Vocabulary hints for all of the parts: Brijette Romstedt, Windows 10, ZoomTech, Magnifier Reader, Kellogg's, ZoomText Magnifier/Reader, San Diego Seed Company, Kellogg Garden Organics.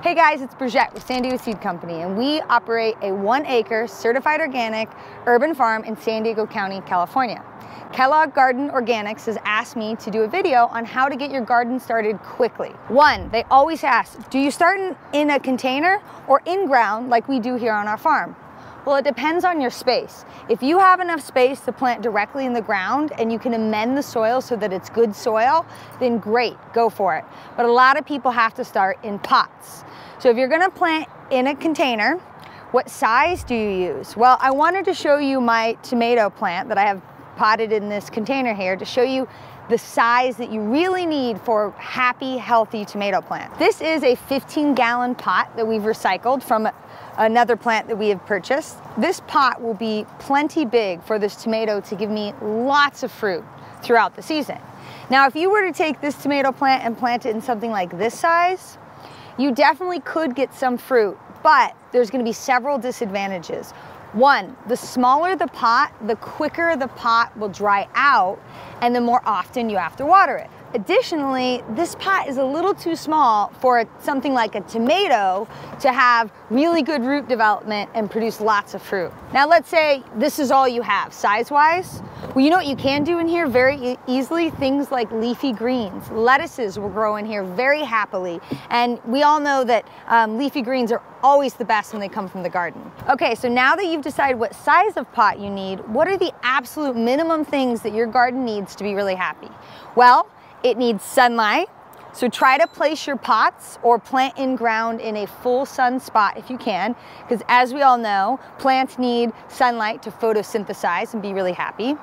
Hey guys, it's Brijette with San Diego Seed Company, and we operate a 1-acre certified organic urban farm in San Diego County, California. Kellogg Garden Organics has asked me to do a video on how to get your garden started quickly. One, they always ask, do you start in a container or in ground like we do here on our farm? Well, it depends on your space. If you have enough space to plant directly in the ground and you can amend the soil so that it's good soil, then great, go for it. But a lot of people have to start in pots. So if you're gonna plant in a container, what size do you use? Well, I wanted to show you my tomato plant that I have potted in this container here to show you the size that you really need for a happy, healthy tomato plant. This is a 15-gallon pot that we've recycled from another plant that we have purchased. This pot will be plenty big for this tomato to give me lots of fruit throughout the season. Now, if you were to take this tomato plant and plant it in something like this size, you definitely could get some fruit, but there's gonna be several disadvantages. One, the smaller the pot, the quicker the pot will dry out and the more often you have to water it. Additionally, this pot is a little too small for something like a tomato to have really good root development and produce lots of fruit. Now let's say this is all you have size-wise. Well, you know what you can do in here very easily? Things like leafy greens. Lettuces will grow in here very happily. And we all know that leafy greens are always the best when they come from the garden. Okay, so now that you've decided what size of pot you need, what are the absolute minimum things that your garden needs to be really happy? Well, it needs sunlight, so try to place your pots or plant in ground in a full sun spot if you can, because as we all know, plants need sunlight to photosynthesize and be really happy.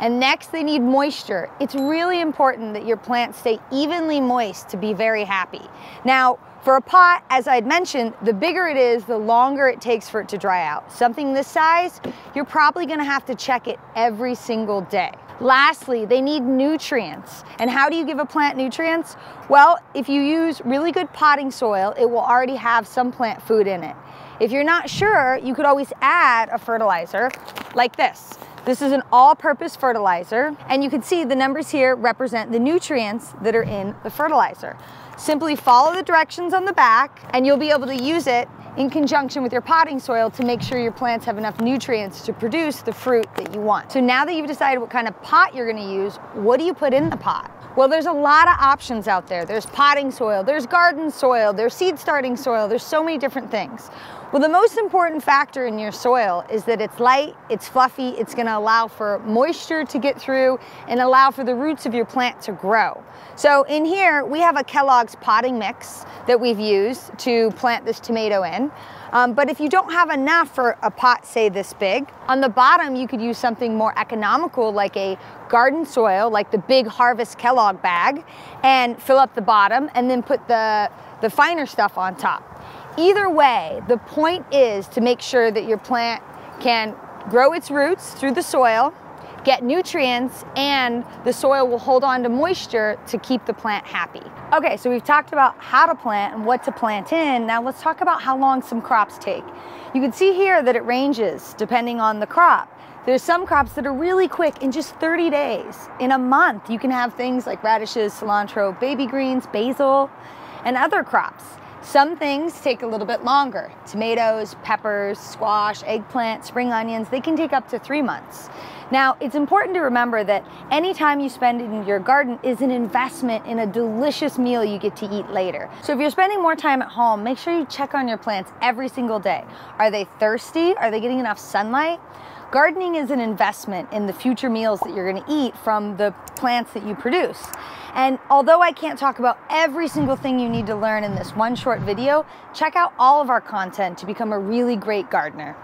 And next, they need moisture. It's really important that your plants stay evenly moist to be very happy. Now, for a pot, as I'd mentioned, the bigger it is, the longer it takes for it to dry out. Something this size, you're probably gonna have to check it every single day. Lastly, they need nutrients. And how do you give a plant nutrients? Well, if you use really good potting soil, it will already have some plant food in it. If you're not sure, you could always add a fertilizer like this. This is an all-purpose fertilizer, and you can see the numbers here represent the nutrients that are in the fertilizer. Simply follow the directions on the back, and you'll be able to use it in conjunction with your potting soil to make sure your plants have enough nutrients to produce the fruit that you want. So now that you've decided what kind of pot you're gonna use, what do you put in the pot? Well, there's a lot of options out there. There's potting soil, there's garden soil, there's seed starting soil, there's so many different things. Well, the most important factor in your soil is that it's light, it's fluffy, it's gonna allow for moisture to get through and allow for the roots of your plant to grow. So in here, we have a Kellogg's potting mix that we've used to plant this tomato in. But if you don't have enough for a pot, say this big, on the bottom you could use something more economical like a garden soil, like the Big Harvest Kellogg bag, and fill up the bottom and then put the finer stuff on top. Either way, the point is to make sure that your plant can grow its roots through the soil, get nutrients, and the soil will hold on to moisture to keep the plant happy. Okay, so we've talked about how to plant and what to plant in. Now let's talk about how long some crops take. You can see here that it ranges depending on the crop. There's some crops that are really quick in just 30 days. In a month, you can have things like radishes, cilantro, baby greens, basil, and other crops. Some things take a little bit longer. Tomatoes, peppers, squash, eggplant, spring onions, they can take up to 3 months. Now, it's important to remember that any time you spend in your garden is an investment in a delicious meal you get to eat later. So if you're spending more time at home, make sure you check on your plants every single day. Are they thirsty? Are they getting enough sunlight? Gardening is an investment in the future meals that you're gonna eat from the plants that you produce. And although I can't talk about every single thing you need to learn in this one short video, check out all of our content to become a really great gardener.